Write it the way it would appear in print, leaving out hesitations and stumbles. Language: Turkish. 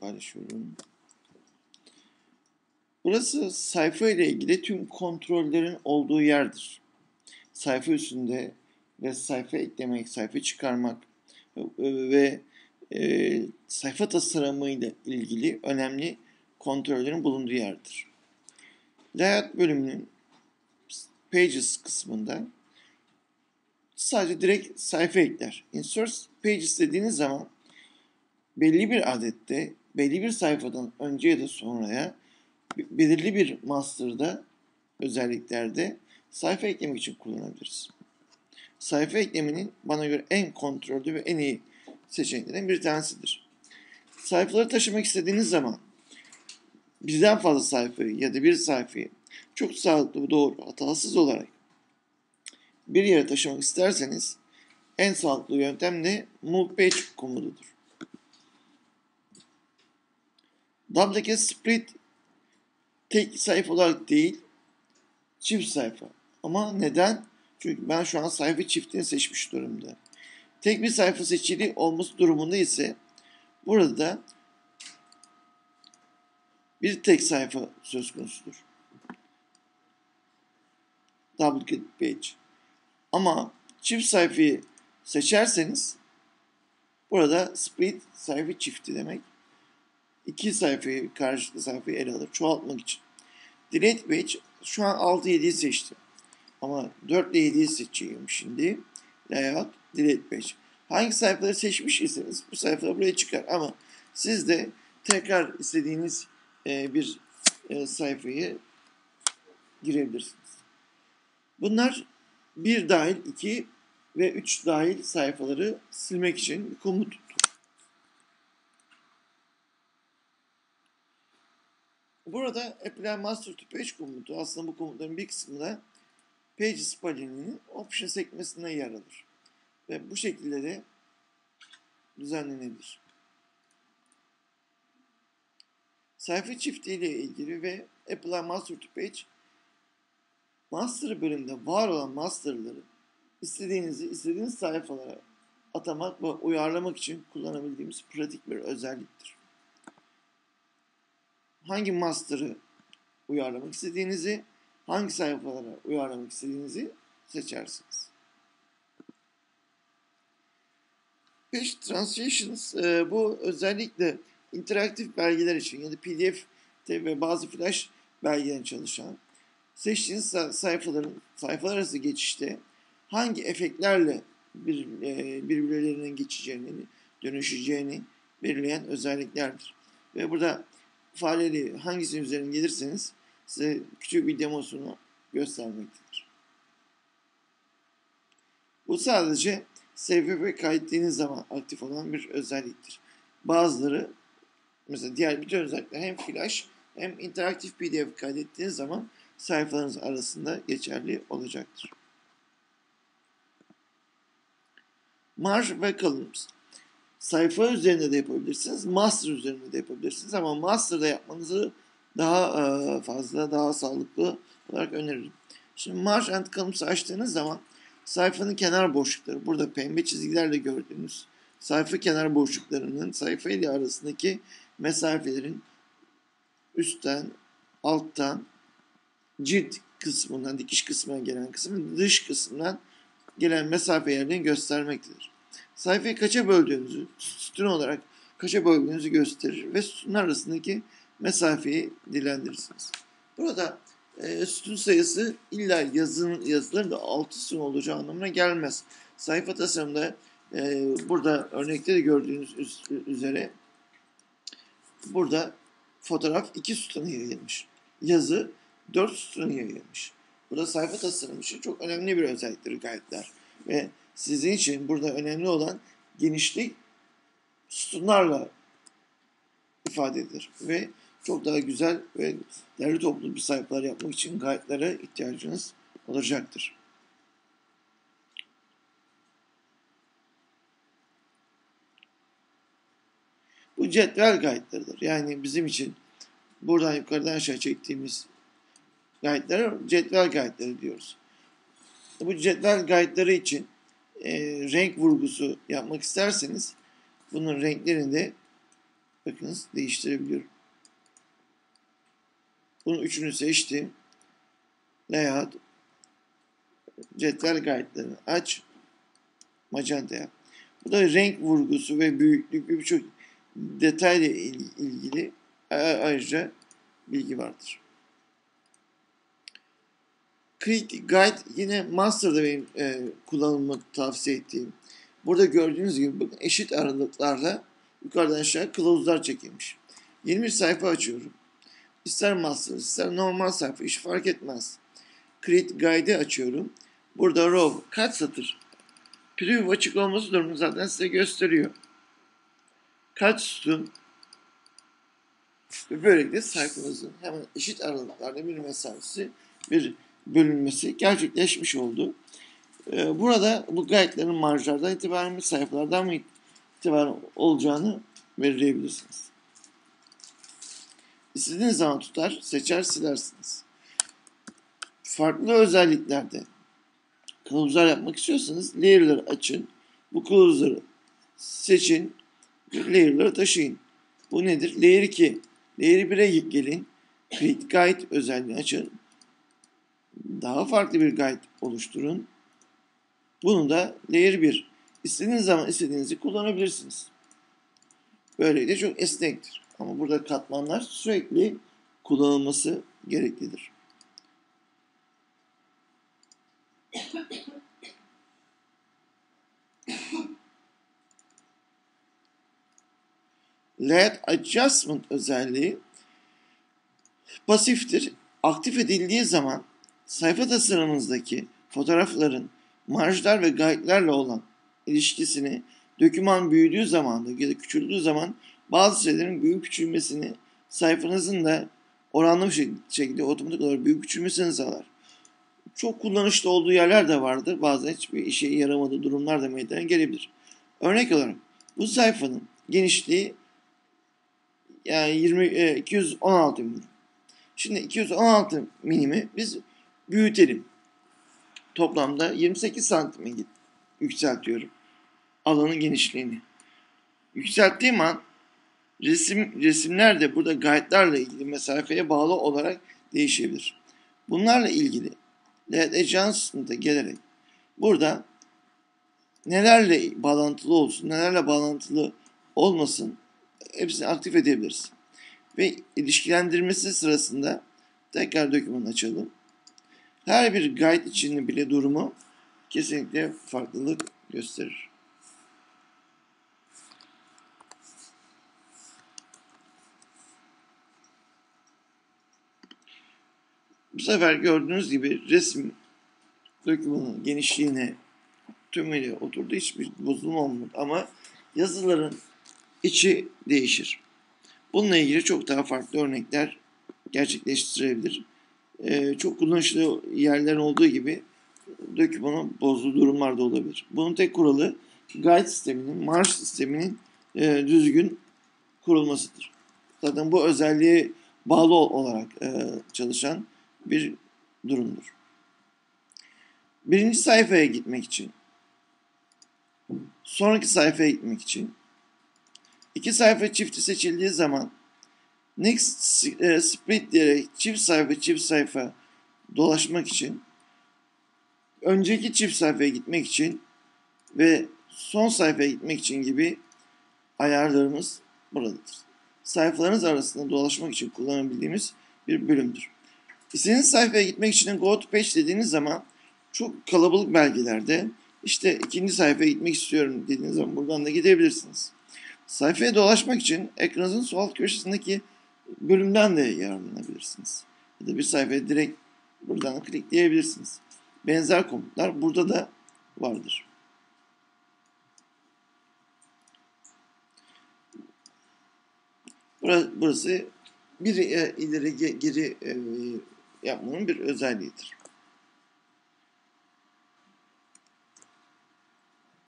paylaşıyorum. Burası sayfa ile ilgili tüm kontrollerin olduğu yerdir. Sayfa üstünde ve sayfa eklemek, sayfa çıkarmak ve sayfa tasarımı ile ilgili önemli kontrollerin bulunduğu yerdir. Layout bölümünün Pages kısmında sadece direkt sayfa ekler. Insert Pages dediğiniz zaman belli bir adette, belli bir sayfadan önce ya da sonraya belirli bir master'da özelliklerde sayfa eklemek için kullanabiliriz. Sayfa eklemenin bana göre en kontrollü ve en iyi seçeneklerden bir tanesidir. Sayfaları taşımak istediğiniz zaman birden fazla sayfayı ya da bir sayfayı çok sağlıklı, doğru, hatasız olarak bir yere taşımak isterseniz en sağlıklı yöntem de Move Page komutudur. Double Split tek sayfa olarak değil, çift sayfa. Ama neden? Çünkü ben şu an sayfa çiftini seçmiş durumda. Tek bir sayfa seçili olması durumunda ise burada bir tek sayfa söz konusudur. Duplicate page. Ama çift sayfayı seçerseniz burada split sayfa çifti demek. İki sayfayı, karşılıklı sayfayı ele alır çoğaltmak için. Delete page şu an 6-7'yi seçtim. Ama 4 ile 7'yi seçeyim şimdi. Layout, delete page. Hangi sayfaları seçmiş iseniz bu sayfalar buraya çıkar. Ama siz de tekrar istediğiniz bir sayfayı girebilirsiniz. Bunlar 1 dahil 2 ve 3 dahil sayfaları silmek için bir komut. Burada Apply Master to Page komutu aslında bu komutların bir kısmında Pages panelinin Options sekmesine yer alır. Ve bu şekilde de düzenlenebilir. Sayfa çiftiyle ilgili ve Apply Master to Page Master bölümünde var olan masterları istediğiniz sayfalara atamak ve uyarlamak için kullanabildiğimiz pratik bir özelliktir. Hangi master'ı uyarlamak istediğinizi, hangi sayfalara uyarlamak istediğinizi seçersiniz. Page Translations bu özellikle interaktif belgeler için ya da PDF ve bazı flash belgeler çalışan seçtiğiniz sayfalar arası geçişte hangi efektlerle birbirlerine geçeceğini, dönüşeceğini belirleyen özelliklerdir. Ve burada fareli hangisinin üzerine gelirseniz size küçük bir demosunu göstermektedir. Bu sadece SFP kaydettiğiniz zaman aktif olan bir özelliktir. Bazıları mesela diğer bütün özellikler hem flash hem interaktif PDF kaydettiğiniz zaman sayfalarınız arasında geçerli olacaktır. Marj ve Columns. Sayfa üzerinde de yapabilirsiniz, master üzerinde de yapabilirsiniz ama master'da yapmanızı daha fazla, daha sağlıklı olarak öneririm. Şimdi Marj and Columns'ı açtığınız zaman sayfanın kenar boşlukları, burada pembe çizgilerle gördüğünüz sayfa kenar boşluklarının sayfa ile arasındaki mesafelerin üstten, alttan, cilt kısmından, dikiş kısmına gelen kısım, dış kısmından gelen mesafelerini göstermektedir. Sayfayı kaça böldüğünüzü, sütun olarak kaça böldüğünüzü gösterir ve sütun arasındaki mesafeyi dillendirirsiniz. Burada sütun sayısı illa yazıların da 6 sütun olacağı anlamına gelmez. Sayfa tasarımında burada örnekte de gördüğünüz üzere burada fotoğraf 2 sütuna yayılmış. Yazı 4 sütuna yayılmış. Burada sayfa tasarımı için çok önemli bir özelliktir gayetler. Ve sizin için burada önemli olan genişlik sütunlarla ifade edilir. Ve çok daha güzel ve derli toplu bir sayfalar yapmak için gayetlere ihtiyacınız olacaktır. Bu cetvel gayetleridir. Yani bizim için buradan yukarıdan aşağı çektiğimiz gayetlere cetvel gayetleri diyoruz. Bu cetvel gayetleri için renk vurgusu yapmak isterseniz bunun renklerini de Bakınız değiştirebiliyorum. Bunun üçünü seçtim. Layout, cetvel guide'larını aç, magenta yap. Bu da renk vurgusu ve büyüklük ve birçok detayla ilgili ayrıca bilgi vardır. Create Guide yine Master'da benim kullanımı tavsiye ettiğim. Burada gördüğünüz gibi bakın eşit aralıklarla yukarıdan aşağı kılavuzlar çekilmiş. 20 sayfa açıyorum. İster Master, ister normal sayfa, hiç fark etmez. Create Guide'i açıyorum. Burada row kaç satır? Preview açık olması durumunu zaten size gösteriyor. Kaç sütun? Ve böylelikle sayfamızın hemen eşit aralıklarla bir mesafesi, bir bölünmesi gerçekleşmiş oldu. Burada bu guide'lerin marjlardan itibaren mi, sayfalardan mı itibaren olacağını belirleyebilirsiniz. İstediğiniz zaman tutar, seçer, silersiniz. Farklı özelliklerde kılavuzlar yapmak istiyorsanız layer'ları açın. Bu kılavuzları seçin, layer'ları taşıyın. Bu nedir? Layer 2. Layer 1'e gelin. Create Guide özelliğini açın. Daha farklı bir guide oluşturun. Bunu da Layer 1. İstediğiniz zaman istediğinizi kullanabilirsiniz. Böylelikle çok esnektir. Ama burada katmanlar sürekli kullanılması gereklidir. Layout Adjustment özelliği pasiftir. Aktif edildiği zaman sayfa tasarımınızdaki fotoğrafların marjlar ve guide'lerle olan ilişkisini, doküman büyüdüğü zaman da ya da küçüldüğü zaman bazı şeylerin büyük küçülmesini, sayfanızın da oranlı bir şekilde otomatik olarak büyük küçülmesini sağlar. Çok kullanışlı olduğu yerler de vardır. Bazen hiçbir işe yaramadığı durumlar da meydana gelebilir. Örnek olarak bu sayfanın genişliği yani 216 milim. Şimdi 216 milimi biz büyütelim. Toplamda 28 santime yükseltiyorum alanın genişliğini. Yükselttiğim an resimler de burada guide'larla ilgili mesafeye bağlı olarak değişebilir. Bunlarla ilgili Layout Adjustment'a gelerek burada nelerle bağlantılı olsun, nelerle bağlantılı olmasın hepsini aktif edebiliriz. Ve ilişkilendirmesi sırasında tekrar dokümanı açalım. Her bir guide için bile durumu kesinlikle farklılık gösterir. Bu sefer gördüğünüz gibi resim dokümanın genişliğine tümüyle oturdu. Hiçbir bozulma olmadı ama yazıların içi değişir. Bununla ilgili çok daha farklı örnekler gerçekleştirebilir. Çok kullanışlı yerlerin olduğu gibi dokümanın bozduğu durumlar da olabilir. Bunun tek kuralı guide sisteminin, marj sisteminin düzgün kurulmasıdır. Zaten bu özelliğe bağlı olarak çalışan bir durumdur. Birinci sayfaya gitmek için, sonraki sayfaya gitmek için, iki sayfa çifti seçildiği zaman next split diyerek çift sayfa dolaşmak için, önceki çift sayfaya gitmek için ve son sayfaya gitmek için gibi ayarlarımız buradadır. Sayfalarınız arasında dolaşmak için kullanabildiğimiz bir bölümdür. İstediğiniz sayfaya gitmek için Go to Page dediğiniz zaman çok kalabalık belgelerde işte ikinci sayfaya gitmek istiyorum dediğiniz zaman buradan da gidebilirsiniz. Sayfaya dolaşmak için ekranınızın sol alt köşesindeki bölümden de yararlanabilirsiniz. Ya da bir sayfaya direkt buradan klikleyebilirsiniz. Benzer komutlar burada da vardır. Burası bir ileri geri yapmanın bir özelliğidir.